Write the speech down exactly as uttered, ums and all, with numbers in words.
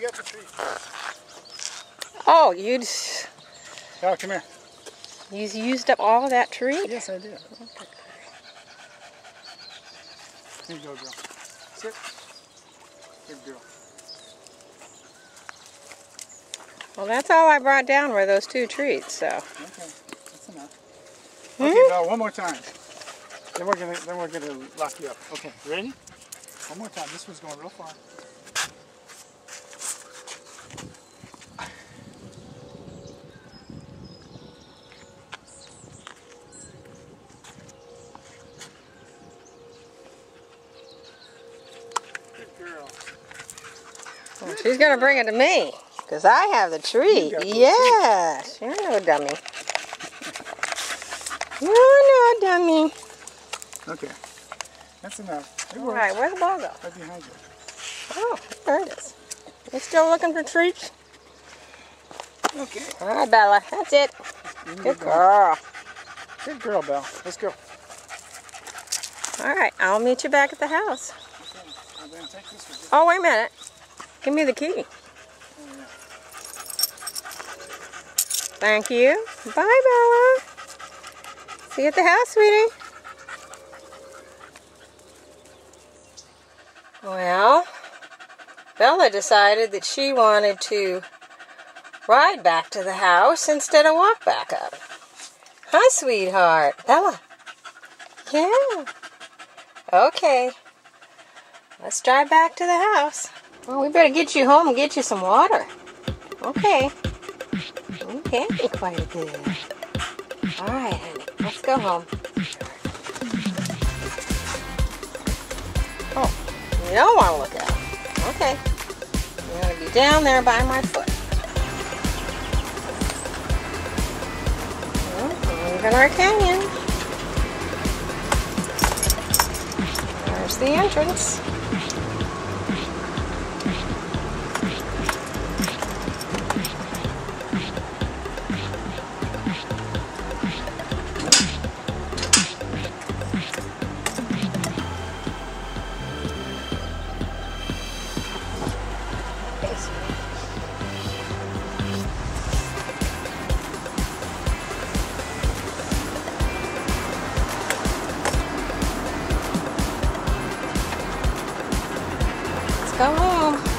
you got the treat. Oh, you just... Oh, come here. You used up all of that treat? Yes, I did. Okay. Here you go, girl. Sit. Good girl. Well, that's all I brought down were those two treats, so... Okay, that's enough. Mm-hmm. Okay, now one more time. Then we're gonna, then we're gonna lock you up. Okay, ready? One more time. This one's going real far. Good girl. Well, she's gonna bring it to me, cause I have the treat. Yeah, you're no dummy. You're no dummy. Okay, that's enough. All right, where'd the ball go? Right behind you. Oh, there it is. You still looking for treats? Okay. All right, Bella, that's it. Good girl. Good girl, Bella. Let's go. All right, I'll meet you back at the house. Okay, I'm going to take this for you. Oh, wait a minute. Give me the key. Oh, yeah. Thank you. Bye, Bella. See you at the house, sweetie. Well, Bella decided that she wanted to ride back to the house instead of walk back up. Hi, sweetheart. Bella. Yeah. Okay. Let's drive back to the house. Well, we better get you home and get you some water. Okay. You can't be quite a good. All right, honey. Let's go home. Oh. You don't want to look out. Okay. I'm going to be down there by my foot. Well, we're in our canyon. There's the entrance. Go home.